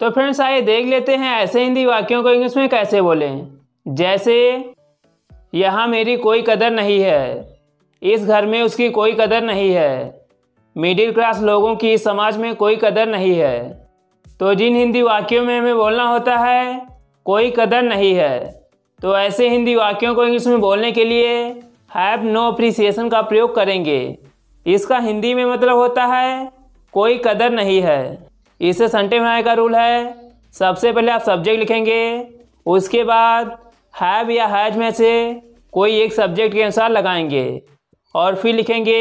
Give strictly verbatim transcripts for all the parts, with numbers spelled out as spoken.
तो फ्रेंड्स आइए देख लेते हैं ऐसे हिंदी वाक्यों को इंग्लिश में कैसे बोलें। जैसे, यहाँ मेरी कोई कदर नहीं है, इस घर में उसकी कोई कदर नहीं है, मिडिल क्लास लोगों की इस समाज में कोई कदर नहीं है। तो जिन हिंदी वाक्यों में हमें बोलना होता है कोई कदर नहीं है, तो ऐसे हिंदी वाक्यों को इंग्लिश में बोलने के लिए हैव नो अप्रिसिएशन का प्रयोग करेंगे। इसका हिंदी में मतलब होता है कोई कदर नहीं है। इसे सेंटेंस बनाने का रूल है, सबसे पहले आप सब्जेक्ट लिखेंगे, उसके बाद हैव या हैज में से कोई एक सब्जेक्ट के अनुसार लगाएंगे और फिर लिखेंगे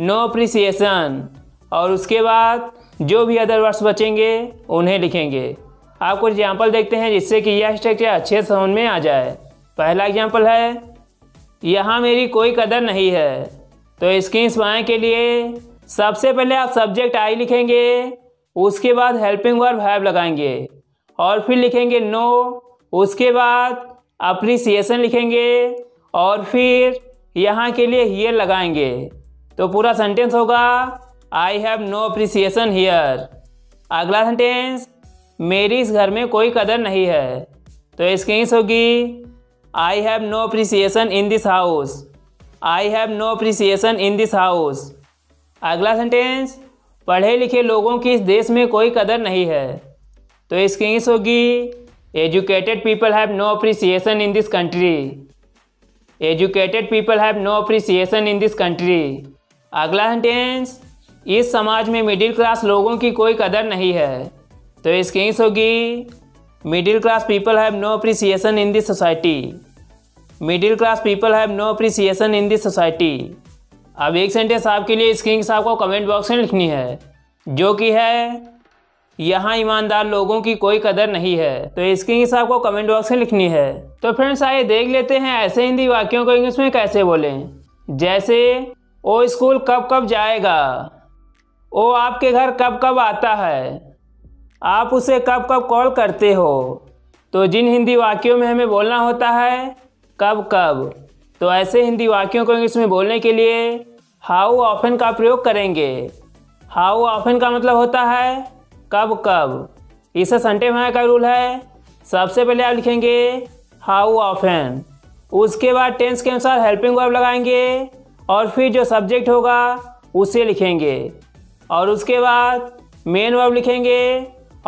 नो अप्रिसिएशन, और उसके बाद जो भी अदर वर्ड्स बचेंगे उन्हें लिखेंगे। आप कुछ एग्जाम्पल देखते हैं जिससे कि यह स्ट्रक्चर अच्छे से समझ में आ जाए। पहला एग्जाम्पल है, यहाँ मेरी कोई कदर नहीं है। तो इसकी इंग्लिश बनाने के लिए सबसे पहले आप सब्जेक्ट आई लिखेंगे, उसके बाद हेल्पिंग वर्ब हैव लगाएंगे और फिर लिखेंगे नो, उसके बाद अप्रिसिएशन लिखेंगे और फिर यहाँ के लिए हियर लगाएंगे। तो पूरा सेंटेंस होगा I have no appreciation here. अगला सेंटेंस, मेरी इस घर में कोई कदर नहीं है। तो इसकी इंग्लिश होगी I have no appreciation in this house, I have no appreciation in this house. अगला सेंटेंस, पढ़े लिखे लोगों की इस देश में कोई कदर नहीं है। तो इसकी इंग्लिश होगी educated people have no appreciation in this country, educated people have no appreciation in this country. अगला सेंटेंस, इस समाज में मिडिल क्लास लोगों की कोई कदर नहीं है। तो इसकी इंग्लिश होगी middle class people have no appreciation in this society, middle class people have no appreciation in this society. अब एक सेंटेंस आपके लिए इसकी इंग्लिश आपको कमेंट बॉक्स में लिखनी है, जो कि है यहाँ ईमानदार लोगों की कोई कदर नहीं है। तो इसकी इंग्लिश आपको कमेंट बॉक्स में लिखनी है। तो फ्रेंड्स आइए देख लेते हैं ऐसे हिंदी वाक्यों को इंग्लिश में कैसे बोलें। जैसे, ओ स्कूल कब कब जाएगा, ओ आपके घर कब कब आता है, आप उसे कब कब कॉल करते हो। तो जिन हिंदी वाक्यों में हमें बोलना होता है कब कब, तो ऐसे हिंदी वाक्यों को इंग्लिश में बोलने के लिए हाउ ऑफन का प्रयोग करेंगे। हाउ ऑफन का मतलब होता है कब कब। इसे सेंटेंस बनाने का रूल है, सबसे पहले आप लिखेंगे हाउ ऑफन, उसके बाद टेंस के अनुसार हेल्पिंग वर्ब लगाएंगे और फिर जो सब्जेक्ट होगा उसे लिखेंगे और उसके बाद मेन वर्ब लिखेंगे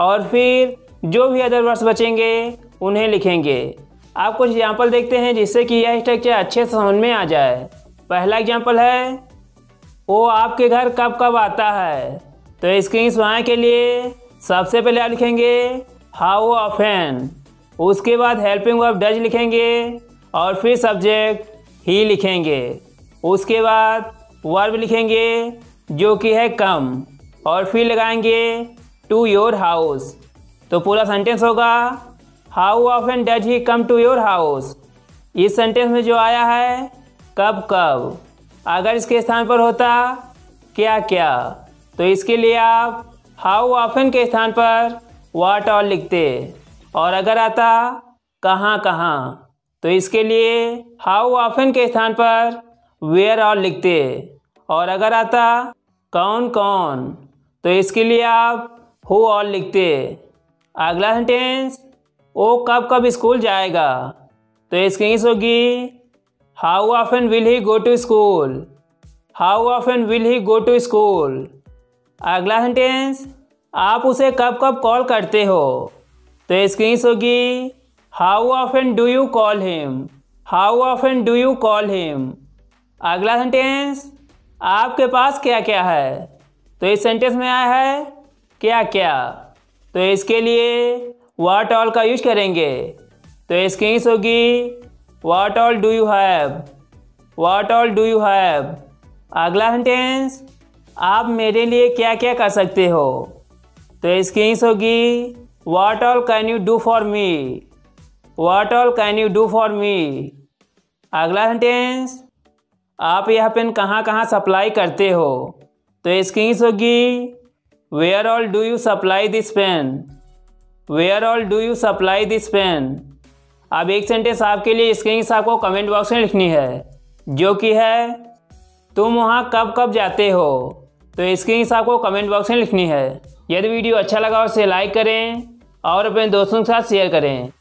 और फिर जो भी अदर वर्ड्स बचेंगे उन्हें लिखेंगे। आप कुछ एग्जाम्पल देखते हैं जिससे कि यह स्ट्रक्चर अच्छे से समझ में आ जाए। पहला एग्जाम्पल है, वो आपके घर कब कब आता है। तो इसकी इंग्लिश बनाने के लिए सबसे पहले आप लिखेंगे हाउ ऑफन, उसके बाद हेल्पिंग वर्ब डज लिखेंगे और फिर सब्जेक्ट ही लिखेंगे, उसके बाद वर्ब लिखेंगे जो कि है कम और फिर लगाएंगे टू योर हाउस। तो पूरा सेंटेंस होगा how often does he come to your house. इस सेंटेंस में जो आया है कब कब, अगर इसके स्थान पर होता क्या क्या, तो इसके लिए आप हाउ ऑफन के स्थान पर वाट ऑल लिखते, और अगर आता कहाँ कहाँ, तो इसके लिए हाउ ऑफन के स्थान पर वेयर ऑल लिखते, और अगर आता कौन कौन, तो इसके लिए आप हु ऑल लिखते। अगला सेंटेंस, वो कब कब स्कूल जाएगा। तो इसकी इंग्लिश होगी how often will he go to school, how often will he go to school. अगला सेंटेंस, आप उसे कब कब कॉल करते हो। तो इसकी इंग्लिश होगी how often do you call him, how often do you call him. अगला सेंटेंस, आपके पास क्या क्या है। तो इस सेंटेंस में आया है क्या क्या, तो इसके लिए वाट ऑल का यूज करेंगे। तो इसकी इंग्लिश होगी what all do you have, what all do you have. अगला सेंटेंस, आप मेरे लिए क्या क्या कर सकते हो। तो इसकी इंग्लिश होगी what all can you do for me, what all can you do for me. अगला सेंटेंस, आप यह पेन कहाँ कहाँ सप्लाई करते हो। तो इसकी इंग्लिश होगी where all do you supply this pen, where all do you supply this pen. अब एक सेंटेंस आपके लिए इसकी इंग्लिश आपको कमेंट बॉक्स में लिखनी है, जो कि है तुम वहाँ कब कब जाते हो। तो इसकी इंग्लिश आपको कमेंट बॉक्स में लिखनी है। यदि वीडियो अच्छा लगा हो उसे लाइक करें और अपने दोस्तों के साथ शेयर करें।